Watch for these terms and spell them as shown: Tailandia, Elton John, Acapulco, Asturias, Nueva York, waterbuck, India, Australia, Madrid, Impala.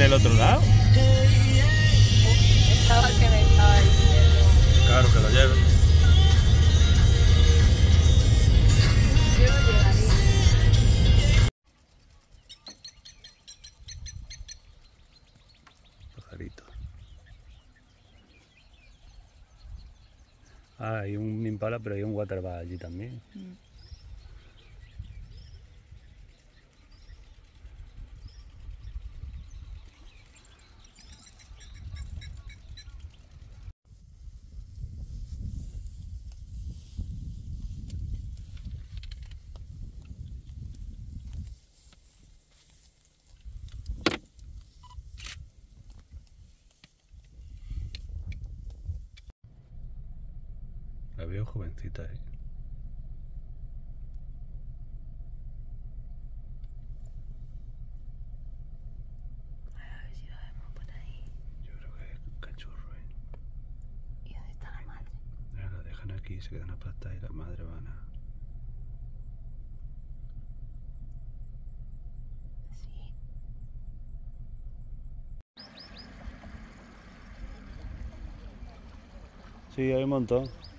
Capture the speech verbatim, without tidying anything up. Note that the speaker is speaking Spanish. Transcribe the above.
en el otro lado. Pensaba que me estaba diciendo. Claro, que lo lleve. Yo lo llevaría. Pajarito. Ah, hay un impala, pero hay un waterbuck allí también. Mm. La veo jovencita, ¿eh? A ver si la vemos por ahí. Yo creo que es cachorro, ¿eh? ¿Y dónde está la madre? La, la dejan aquí, se quedan aplastadas y la madre van a... Sí. Sí, hay un montón.